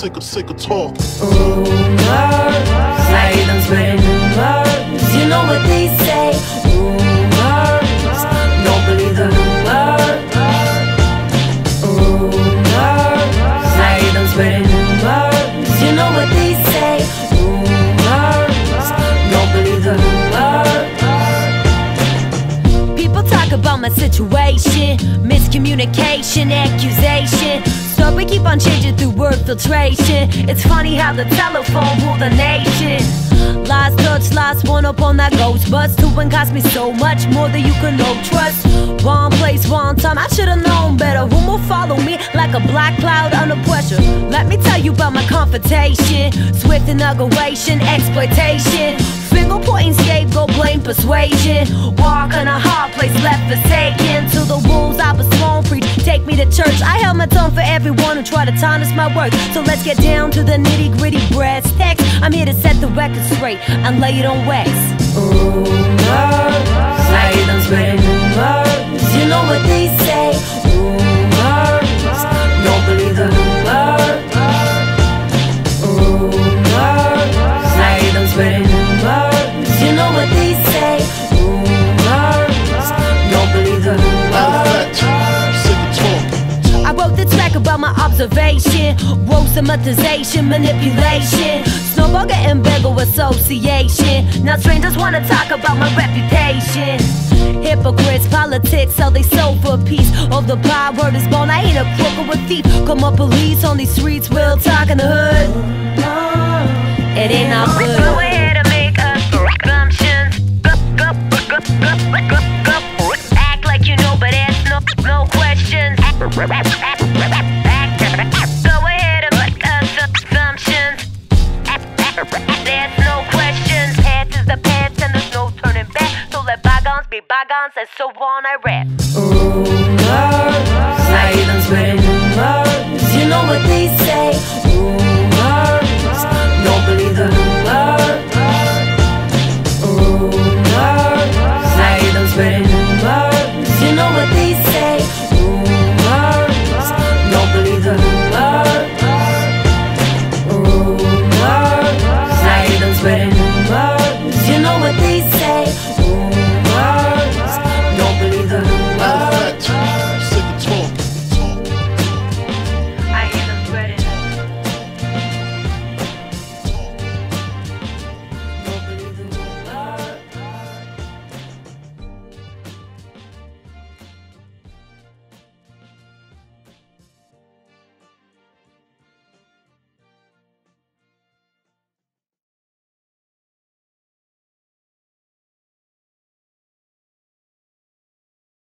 sick of talk. Oh, nerves, silence written words. You know what they say. Oh, nerves, don't believe the rumors. Oh, nerves, silence written words. You know what they say. Oh, nerves, don't believe the rumors. People talk about my situation, miscommunication, accusation. But we keep on changing through word filtration. It's funny how the telephone ruled the nation. Lies, touch, lies, one up on that ghost bus. Two and cost me so much more than you can know. Trust, wrong place, wrong time. I should've known better. Who will follow me like a black cloud under pressure? Let me tell you about my confrontation. Swift inauguration, exploitation. Finger pointing, scapegoat, blame, persuasion. Walk on a hard place, left forsaken. To the rules I was thrown, preach, take me to church. I held my tongue for everyone who tried to tarnish my work. So let's get down to the nitty gritty brass tacks. I'm here to set the record straight and lay it on wax. Oh, nerves, silence written words. You know what they say. Oh, nerves, don't believe the rumors. Oh, nerves, silence written words. You know what they say. Oh, nerves, don't believe the rumors. I wrote the track about my observation, rope somatization, manipulation, snowball and bagel association. Now strangers wanna talk about my reputation. Hypocrites, politics, how they sold for a piece of the pie. Word is born, I ain't a crook or a thief. Come on, police on these streets, we'll talk in the hood. It ain't our hood. We're here to make assumptions. Act like you know, but ask no questions. Go ahead and make assumptions. There's no questions. Past is the past and there's no turning back. So let bygones be bygones and so on I rap.